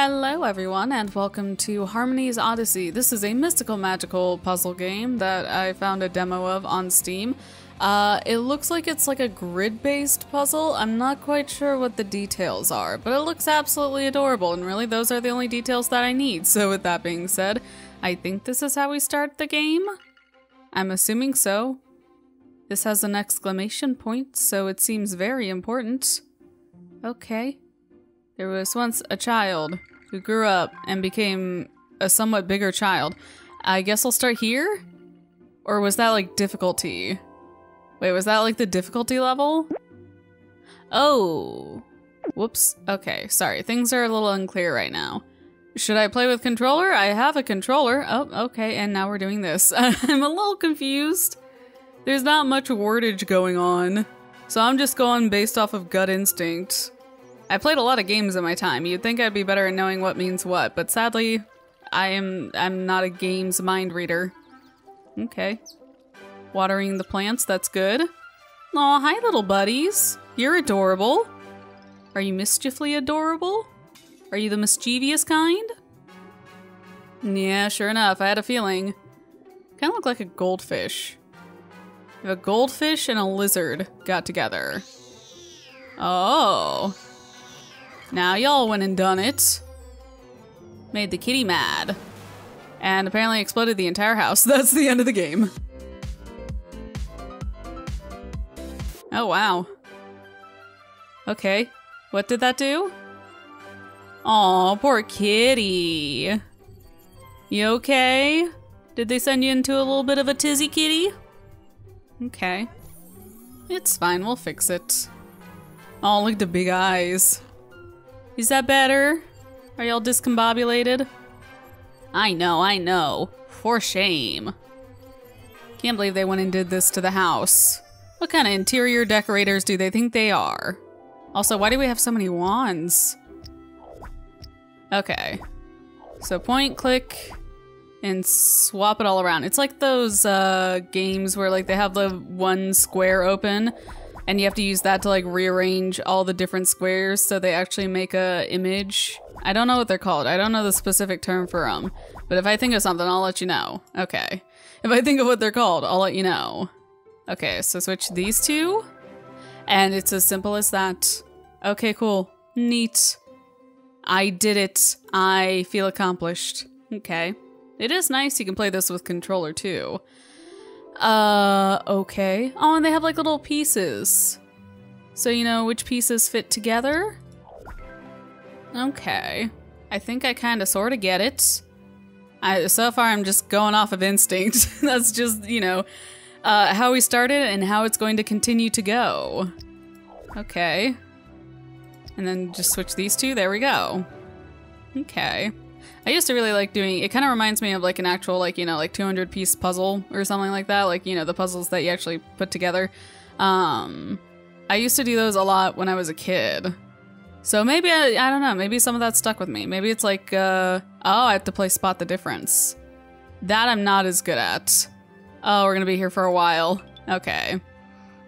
Hello everyone and welcome to Harmony's Odyssey. This is a mystical magical puzzle game that I found a demo of on Steam. It looks like it's like a grid-based puzzle. I'm not quite sure what the details are, but it looks absolutely adorable, and really those are the only details that I need. So with that being said, I think this is how we start the game? I'm assuming so. This has an exclamation point, so it seems very important. Okay. There was once a child who grew up and became a somewhat bigger child. I guess I'll start here? Or was that like difficulty? Wait, was that like the difficulty level? Oh, whoops. Okay, sorry. Things are a little unclear right now. Should I play with controller? I have a controller. Oh, okay. And now we're doing this. I'm a little confused. There's not much wordage going on. So I'm just going based off of gut instinct. I played a lot of games in my time. You'd think I'd be better at knowing what means what, but sadly, I'm not a games mind reader. Okay. Watering the plants, that's good. Aw, hi little buddies. You're adorable. Are you mischievously adorable? Are you the mischievous kind? Yeah, sure enough, I had a feeling. Kinda look like a goldfish. If a goldfish and a lizard got together. Oh. Now y'all went and done it. Made the kitty mad. And apparently exploded the entire house. That's the end of the game. Oh, wow. Okay. What did that do? Aw, poor kitty. You okay? Did they send you into a little bit of a tizzy, kitty? Okay. It's fine. We'll fix it. Aw, look at the big eyes. Is that better? Are y'all discombobulated? I know. For shame. Can't believe they went and did this to the house. What kind of interior decorators do they think they are? Also, why do we have so many wands? Okay. So point, click, and swap it all around. It's like those games where like they have the one square open. And you have to use that to like rearrange all the different squares so they actually make a image. I don't know what they're called. I don't know the specific term for them. But if I think of something, I'll let you know. Okay. If I think of what they're called, I'll let you know. Okay, so switch these two. And it's as simple as that. Okay, cool. Neat. I did it. I feel accomplished. Okay. It is nice you can play this with controller too. Okay. Oh, and they have like little pieces. So you know which pieces fit together? Okay. I think I kind of sort of get it. So far I'm just going off of instinct. That's just, you know, how we started and how it's going to continue to go. Okay. And then just switch these two. There we go. Okay. I used to really like doing, it kind of reminds me of like an actual like, you know, like 200 piece puzzle or something like that. Like, you know, the puzzles that you actually put together. I used to do those a lot when I was a kid. So maybe, I don't know, maybe some of that stuck with me. Maybe it's like, oh, I have to play Spot the Difference. That I'm not as good at. Oh, we're going to be here for a while. Okay.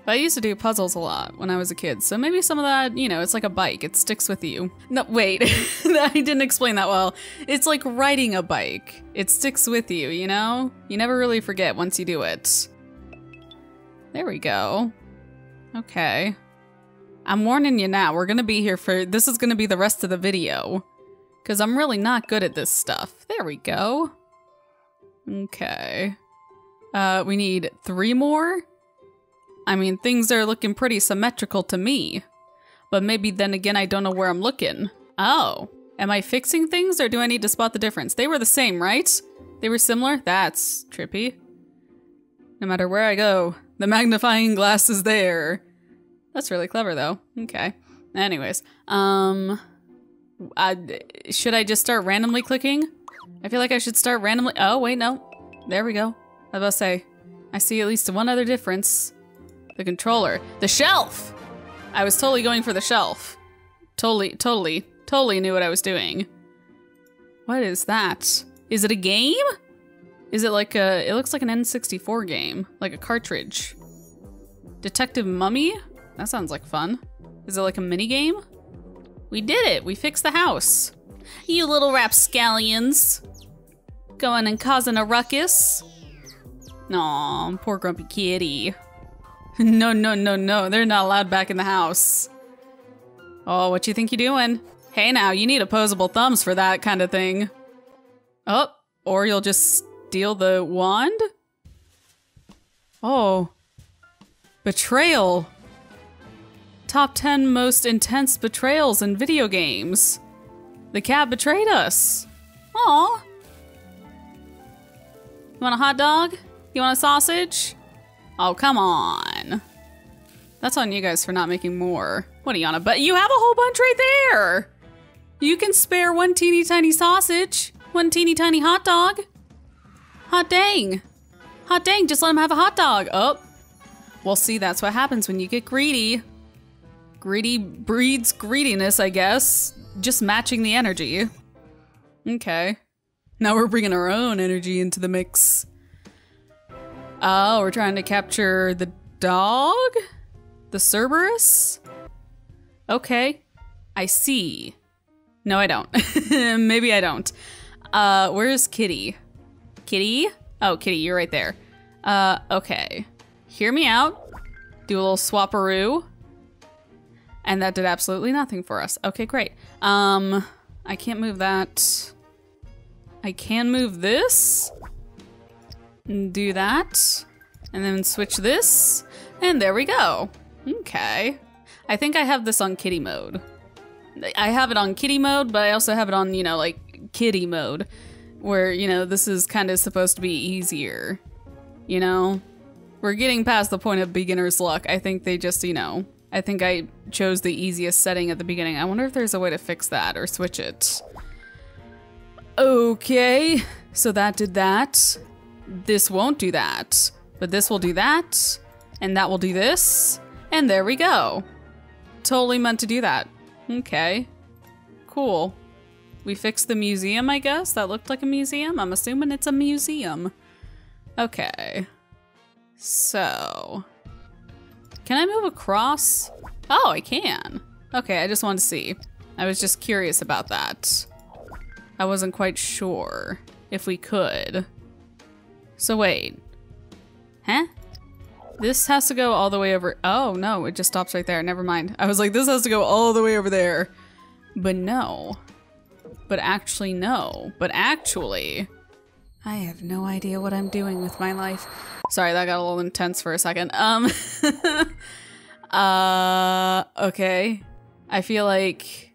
But I used to do puzzles a lot when I was a kid, so maybe some of that, you know, it's like a bike. It sticks with you. No, wait. I didn't explain that well. It's like riding a bike. It sticks with you, you know? You never really forget once you do it. There we go. Okay. I'm warning you now. We're gonna be here for... This is gonna be the rest of the video. Because I'm really not good at this stuff. There we go. Okay. We need 3 more? I mean, things are looking pretty symmetrical to me. But maybe then again, I don't know where I'm looking. Oh. Am I fixing things or do I need to spot the difference? They were the same, right? They were similar? That's trippy. No matter where I go, the magnifying glass is there. That's really clever, though. Okay. Anyways. Should I just start randomly clicking? I feel like I should start randomly. Oh, wait, no. There we go. I was about to say, I see at least one other difference. The controller. The shelf! I was totally going for the shelf. Totally knew what I was doing. What is that? Is it a game? Is it like a... It looks like an N64 game. Like a cartridge. Detective Mummy? That sounds like fun. Is it like a mini game? We did it! We fixed the house. You little rapscallions. Going and causing a ruckus. Aw, poor grumpy kitty. No, no, no, no. They're not allowed back in the house. Oh, what you think you're doing? Hey now, you need opposable thumbs for that kind of thing. Oh, or you'll just steal the wand? Oh. Betrayal. Top 10 most intense betrayals in video games. The cat betrayed us. Aw. You want a hot dog? You want a sausage? Oh, come on. That's on you guys for not making more. What are you on a but? You have a whole bunch right there. You can spare one teeny tiny sausage, one teeny tiny hot dog. Hot dang. Hot dang, just let him have a hot dog. Oh. Well, see, that's what happens when you get greedy. Greedy breeds greediness, I guess. Just matching the energy. Okay. Now we're bringing our own energy into the mix. Oh, we're trying to capture the dog? The Cerberus? Okay. I see. No, I don't. Maybe I don't. Where's Kitty? Kitty? Oh, Kitty, you're right there. Okay. Hear me out. Do a little swapperoo. And that did absolutely nothing for us. Okay, great. I can't move that. I can move this, and do that, and then switch this, and there we go. Okay. I think I have this on kitty mode. I have it on kitty mode, but I also have it on, you know, like, kitty mode, where, you know, this is kind of supposed to be easier, you know? We're getting past the point of beginner's luck. I think they just, you know, I think I chose the easiest setting at the beginning. I wonder if there's a way to fix that or switch it. Okay, so that did that. This won't do that, but this will do that, and that will do this, and there we go. Totally meant to do that. Okay, cool. We fixed the museum, I guess? That looked like a museum? I'm assuming it's a museum. Okay, so can I move across? Oh, I can. Okay, I just wanted to see. I was just curious about that. I wasn't quite sure if we could. So wait. Huh? This has to go all the way over. Oh no, it just stops right there. Never mind. I was like, this has to go all the way over there. But no. But actually no. But actually, I have no idea what I'm doing with my life. Sorry, that got a little intense for a second. Okay. I feel like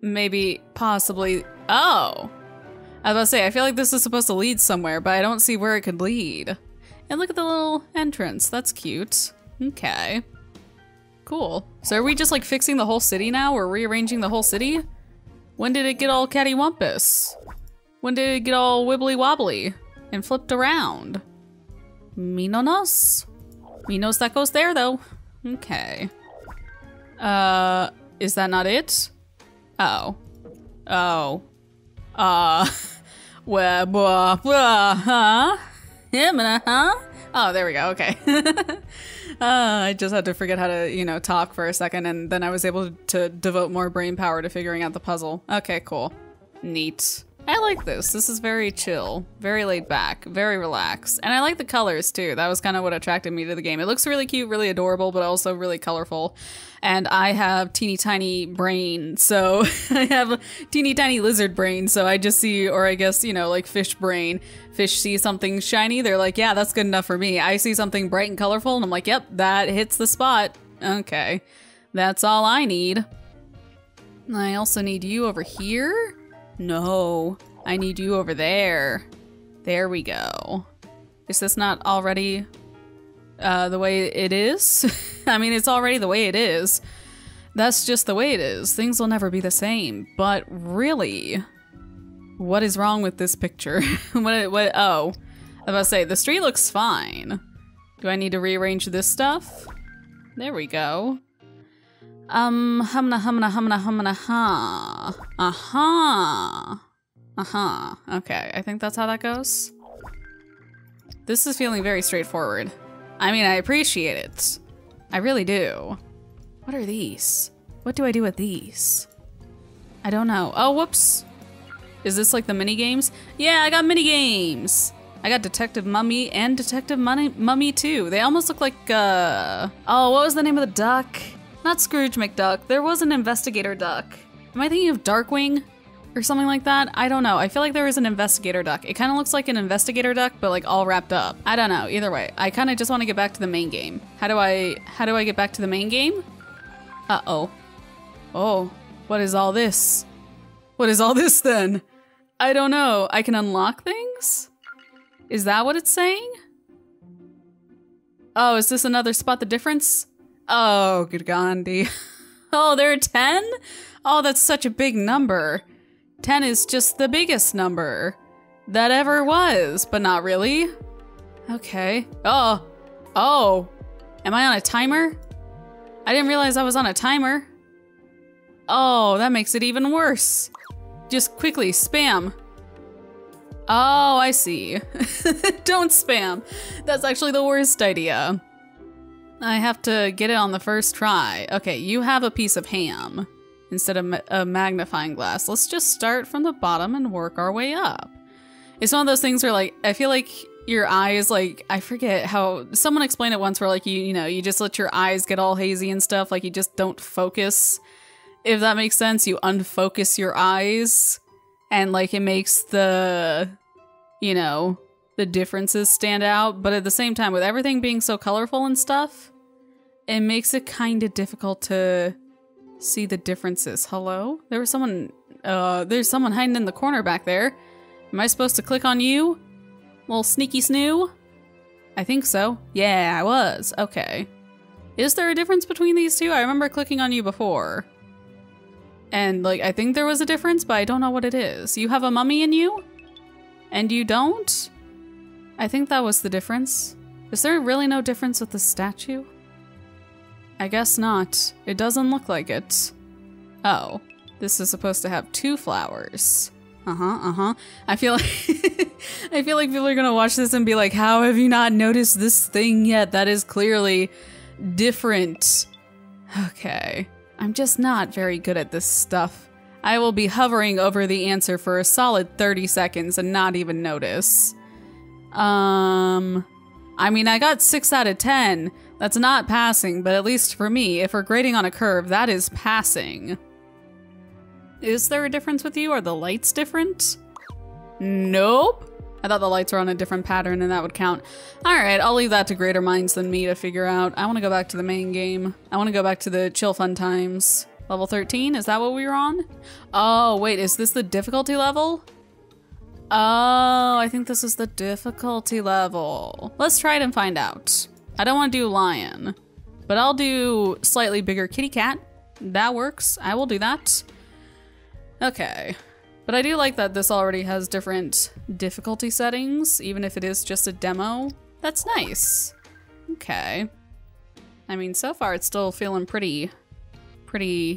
maybe possibly. Oh, I was about to say, I feel like this is supposed to lead somewhere, but I don't see where it could lead. And look at the little entrance. That's cute. Okay. Cool. So are we just like fixing the whole city now? We're rearranging the whole city? When did it get all cattywampus? When did it get all wibbly wobbly and flipped around? Minonos? Minos that goes there though. Okay. Is that not it? Oh. Oh. Well, huh? Him, huh? Oh, there we go. Okay. I just had to forget how to, you know, talk for a second, and then I was able to devote more brain power to figuring out the puzzle. Okay, cool. Neat. I like this. This is very chill, very laid back, very relaxed. And I like the colors too. That was kind of what attracted me to the game. It looks really cute, really adorable, but also really colorful. And I have teeny tiny brain. So I have a teeny tiny lizard brain. So I just see, or I guess, you know, like fish brain. Fish see something shiny. They're like, yeah, that's good enough for me. I see something bright and colorful. And I'm like, yep, that hits the spot. Okay. That's all I need. I also need you over here. No, I need you over there. There we go. Is this not already the way it is? I mean, it's already the way it is. That's just the way it is. Things will never be the same. But really, what is wrong with this picture? What? Oh, I was about to say, the street looks fine. Do I need to rearrange this stuff? There we go. Humna, aha. Aha. Okay, I think that's how that goes. This is feeling very straightforward. I mean, I appreciate it. I really do. What are these? What do I do with these? I don't know. Oh, whoops. Is this like the mini games? Yeah, I got mini games. I got Detective Mummy and Detective Mummy 2. They almost look like, oh, what was the name of the duck? Not Scrooge McDuck. There was an investigator duck. Am I thinking of Darkwing or something like that? I don't know. I feel like there is an investigator duck. It kind of looks like an investigator duck, but like all wrapped up. I don't know. Either way, I kind of just want to get back to the main game. How do I get back to the main game? Uh-oh. Oh, what is all this? What is all this then? I don't know. I can unlock things? Is that what it's saying? Oh, is this another spot the difference? Oh, good Gandhi. Oh, there are 10? Oh, that's such a big number. 10 is just the biggest number that ever was, but not really. Okay. Oh. Oh. Am I on a timer? I didn't realize I was on a timer. Oh, that makes it even worse. Just quickly spam. Oh, I see. Don't spam. That's actually the worst idea. I have to get it on the first try. Okay, you have a piece of ham instead of a magnifying glass. Let's just start from the bottom and work our way up. It's one of those things where, like, I feel like your eyes, like, I forget how someone explained it once where, like, you know, you just let your eyes get all hazy and stuff. Like, you just don't focus. If that makes sense, you unfocus your eyes. And, like, it makes the, you know, the differences stand out. But at the same time, with everything being so colorful and stuff, it makes it kind of difficult to see the differences. Hello? There was someone, there's someone hiding in the corner back there. Am I supposed to click on you? Little sneaky snoo? I think so. Yeah, I was. Okay. Is there a difference between these two? I remember clicking on you before. And, like, I think there was a difference, but I don't know what it is. You have a mummy in you? And you don't? I think that was the difference. Is there really no difference with the statue? I guess not. It doesn't look like it. Oh. This is supposed to have two flowers. I feel like I feel like people are gonna watch this and be like, how have you not noticed this thing yet? That is clearly different. Okay. I'm just not very good at this stuff. I will be hovering over the answer for a solid 30 seconds and not even notice. I mean, I got 6 out of 10. That's not passing, but at least for me, if we're grading on a curve, that is passing. Is there a difference with you? Are the lights different? Nope. I thought the lights were on a different pattern and that would count. Alright, I'll leave that to greater minds than me to figure out. I want to go back to the main game. I want to go back to the chill fun times. Level 13? Is that what we were on? Oh, wait, is this the difficulty level? Oh, I think this is the difficulty level. Let's try it and find out. I don't want to do lion, but I'll do slightly bigger kitty cat. That works. I will do that. Okay. But I do like that this already has different difficulty settings, even if it is just a demo. That's nice. Okay. I mean, so far it's still feeling pretty,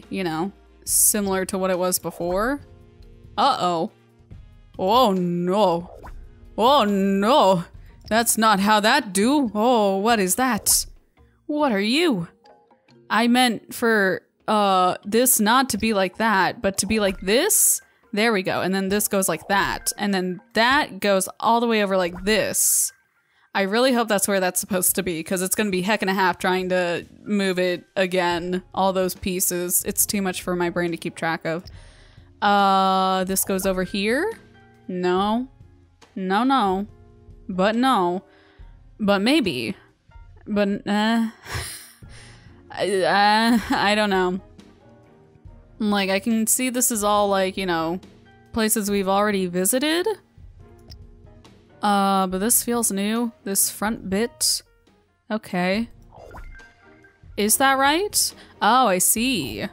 you know, similar to what it was before. Uh-oh. Oh no. Oh no. That's not how that do. Oh, what is that? What are you? I meant for this not to be like that, but to be like this? There we go. And then this goes like that. And then that goes all the way over like this. I really hope that's where that's supposed to be, because it's going to be heck and a half trying to move it again. All those pieces. It's too much for my brain to keep track of. This goes over here. No. No, no. But no. But maybe. But, I don't know. Like, I can see this is all, like, you know, places we've already visited. But this feels new. This front bit. Okay. Is that right? Oh, I see.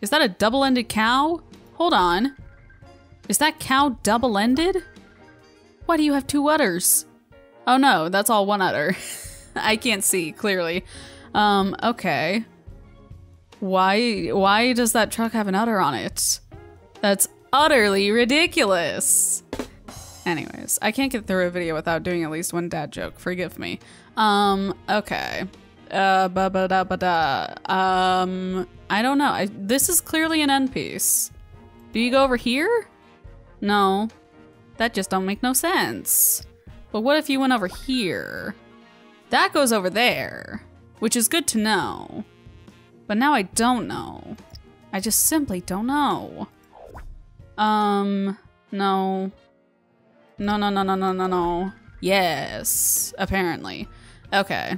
Is that a double-ended cow? Hold on. Is that cow double-ended? Why do you have two udders? Oh, no. That's all one udder. I can't see, clearly. Okay. Why does that truck have an udder on it? That's utterly ridiculous. Anyways, I can't get through a video without doing at least one dad joke. Forgive me. Okay. I don't know. This is clearly an end piece. Do you go over here? No. That just don't make no sense. But what if you went over here? That goes over there, which is good to know. But now I don't know. I just simply don't know. No. No, no, no, no, no, no, no. Yes, apparently. Okay.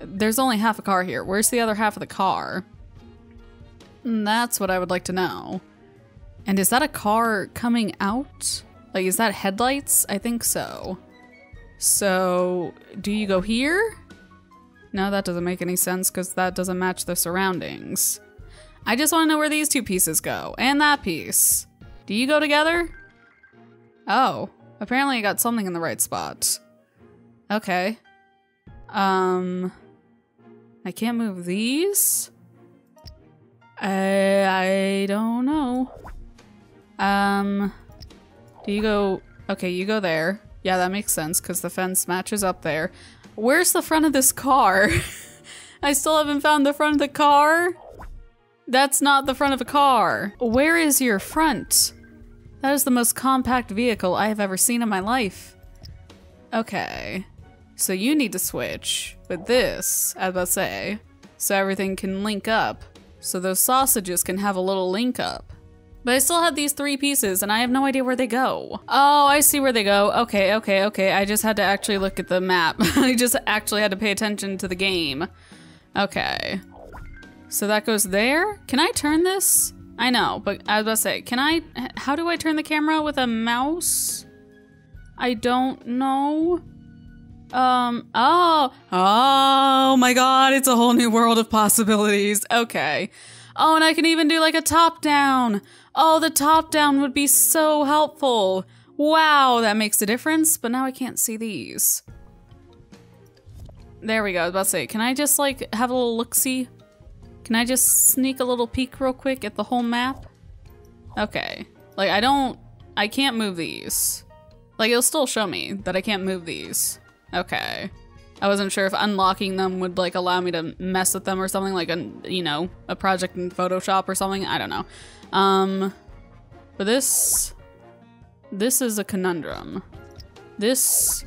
There's only half a car here. Where's the other half of the car? That's what I would like to know. And is that a car coming out? Like, is that headlights? I think so. So, do you go here? No, that doesn't make any sense because that doesn't match the surroundings. I just want to know where these two pieces go. And that piece. Do you go together? Oh. Apparently I got something in the right spot. Okay. I can't move these? I don't know. Do you go... Okay, you go there. Yeah, that makes sense because the fence matches up there. Where's the front of this car? I still haven't found the front of the car. That's not the front of a car. Where is your front? That is the most compact vehicle I have ever seen in my life. Okay. So you need to switch with this, I was about to say, so everything can link up. So those sausages can have a little link up. But I still have these three pieces and I have no idea where they go. Oh, I see where they go. Okay, okay, okay. I just had to actually look at the map. I just actually had to pay attention to the game. Okay. So that goes there? Can I turn this? I know, but I was about to say, can I... How do I turn the camera with a mouse? I don't know. Oh my god, it's a whole new world of possibilities. Okay. Oh, and I can even do like a top down. Oh, the top down would be so helpful. Wow, that makes a difference, but now I can't see these. There we go, I was about to say, can I just like have a little look-see? Can I just sneak a little peek real quick at the whole map? Okay. Like, I can't move these. Like, it'll still show me that I can't move these. Okay. I wasn't sure if unlocking them would, like, allow me to mess with them or something. Like, you know, a project in Photoshop or something. I don't know. But this is a conundrum. This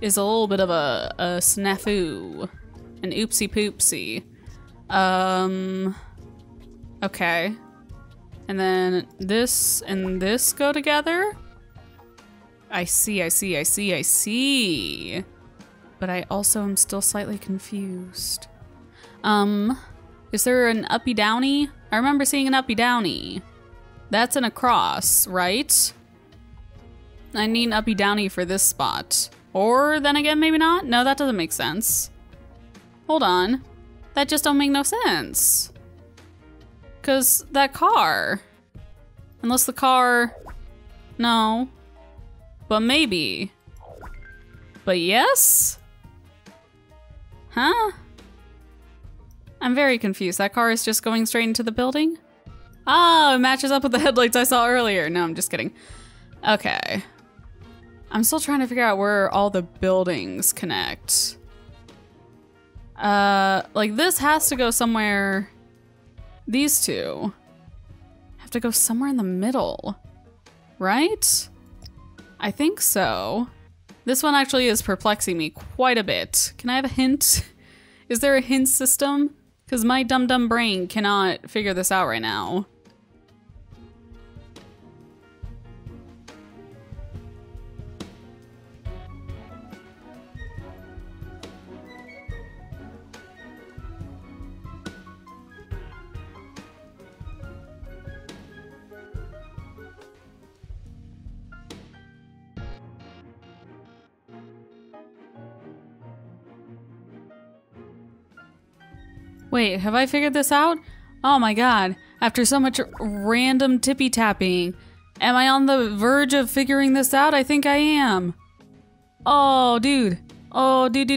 is a little bit of a snafu. An oopsie-poopsie. Okay. And then this and this go together? I see, I see, I see, I see. But I also am still slightly confused. Is there an uppy-downy? I remember seeing an uppy-downy. That's an across, right? I need an uppy-downy for this spot. Or then again, maybe not? No, that doesn't make sense. Hold on. That just don't make no sense. Because that car. Unless the car... No. But maybe. But yes? Huh? I'm very confused. That car is just going straight into the building? Ah, it matches up with the headlights I saw earlier. No, I'm just kidding. Okay. I'm still trying to figure out where all the buildings connect. Like this has to go somewhere. These two have to go somewhere in the middle, right? I think so. This one actually is perplexing me quite a bit. Can I have a hint? Is there a hint system? Because my dumb brain cannot figure this out right now. Wait, have I figured this out? Oh my god, after so much random tippy-tapping, am I on the verge of figuring this out? I think I am. Oh, dude. Oh, dude. I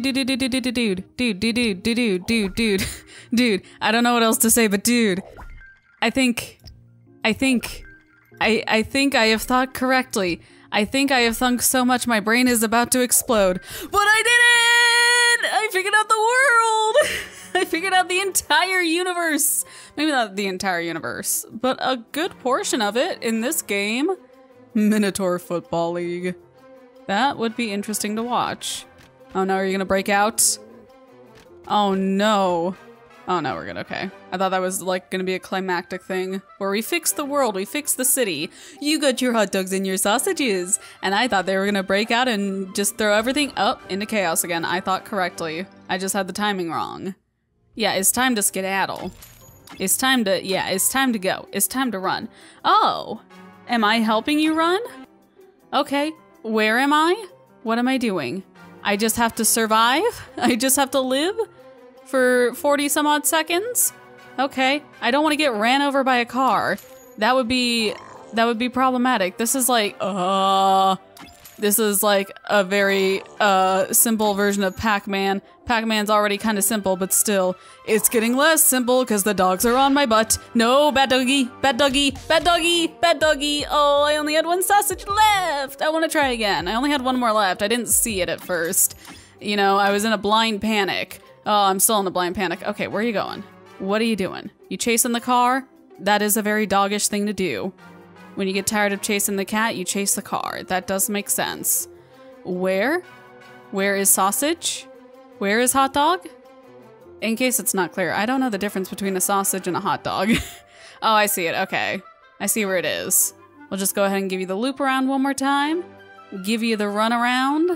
don't know what else to say, but dude. I think I have thought correctly. I think I have thunk so much my brain is about to explode. But I did it! I figured out the world! I figured out the entire universe. Maybe not the entire universe, but a good portion of it in this game. Minotaur Football League. That would be interesting to watch. Oh no, are you gonna break out? Oh no. Oh no, we're good, okay. I thought that was like gonna be a climactic thing where we fix the world, we fix the city. You got your hot dogs and your sausages. And I thought they were gonna break out and just throw everything up into chaos again. I thought correctly. I just had the timing wrong. Yeah, it's time to skedaddle. It's time to, yeah, it's time to go. It's time to run. Oh, am I helping you run? Okay, where am I? What am I doing? I just have to survive? I just have to live? For 40 some odd seconds? Okay, I don't want to get ran over by a car. That would be problematic. This is like, this is like a very simple version of Pac-Man. Pac-Man's already kind of simple, but still, it's getting less simple because the dogs are on my butt. No, bad doggy, bad doggy, bad doggy, bad doggy. Oh, I only had one sausage left. I want to try again. I only had one more left. I didn't see it at first. You know, I was in a blind panic. Oh, I'm still in the blind panic. Okay, where are you going? What are you doing? You chasing the car? That is a very doggish thing to do. When you get tired of chasing the cat, you chase the car. That does make sense. Where? Where is sausage? Where is hot dog? In case it's not clear, I don't know the difference between a sausage and a hot dog. Oh, I see it. Okay. I see where it is. We'll just go ahead and give you the loop around one more time. Give you the run around.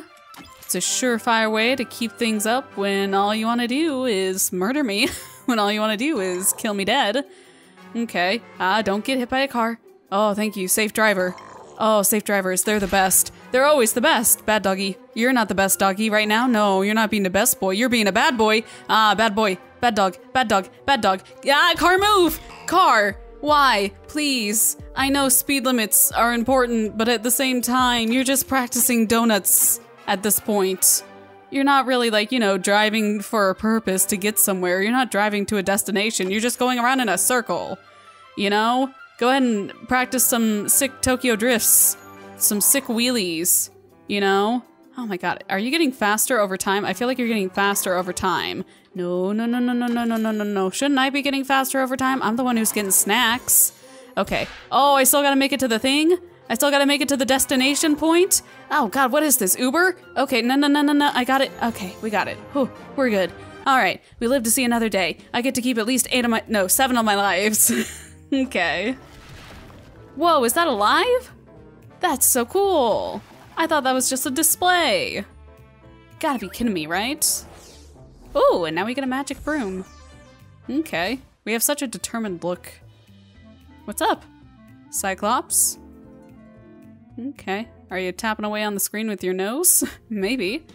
It's a surefire way to keep things up when all you want to do is murder me. When all you want to do is kill me dead. Okay. Don't get hit by a car. Oh, thank you. Safe driver. Oh, safe drivers. They're the best. They're always the best. Bad doggy. You're not the best doggy right now. No, you're not being the best boy. You're being a bad boy. Ah, bad boy. Bad dog. Bad dog. Bad dog. Ah, car move! Car! Why? Please. I know speed limits are important, but at the same time, you're just practicing donuts. At this point, you're not really like, you know, driving for a purpose to get somewhere. You're not driving to a destination. You're just going around in a circle, you know? Go ahead and practice some sick Tokyo Drifts, some sick wheelies, you know? Oh my God, are you getting faster over time? I feel like you're getting faster over time. No, no, no, no, no, no, no, no, no, no. Shouldn't I be getting faster over time? I'm the one who's getting snacks. Okay. Oh, I still gotta make it to the thing? I still gotta make it to the destination point? Oh God, what is this, Uber? Okay, no, no, no, no, no, I got it. Okay, we got it. Whew, we're good. All right, we live to see another day. I get to keep at least seven of my lives. Okay. Whoa, is that alive? That's so cool. I thought that was just a display. Gotta be kidding me, right? Ooh, and now we get a magic broom. Okay, we have such a determined look. What's up, Cyclops? Okay. Are you tapping away on the screen with your nose? Maybe.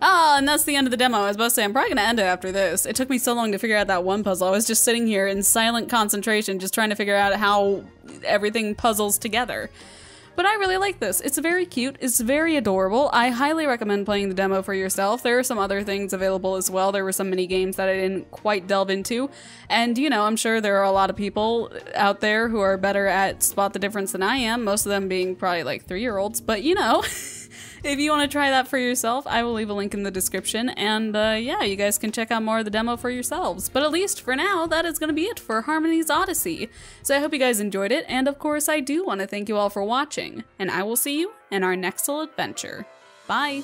Oh, and that's the end of the demo. I was about to say, I'm probably gonna end it after this. It took me so long to figure out that one puzzle. I was just sitting here in silent concentration, just trying to figure out how everything puzzles together. But I really like this. It's very cute. It's very adorable. I highly recommend playing the demo for yourself. There are some other things available as well. There were some mini games that I didn't quite delve into. And, you know, I'm sure there are a lot of people out there who are better at Spot the Difference than I am. Most of them being probably like 3-year-olds. But, you know, if you want to try that for yourself, I will leave a link in the description. And, yeah, you guys can check out more of the demo for yourselves. But at least for now, that is going to be it for Harmony's Odyssey. So I hope you guys enjoyed it. And, of course, I do want to thank you all for watching. And I will see you in our next little adventure. Bye!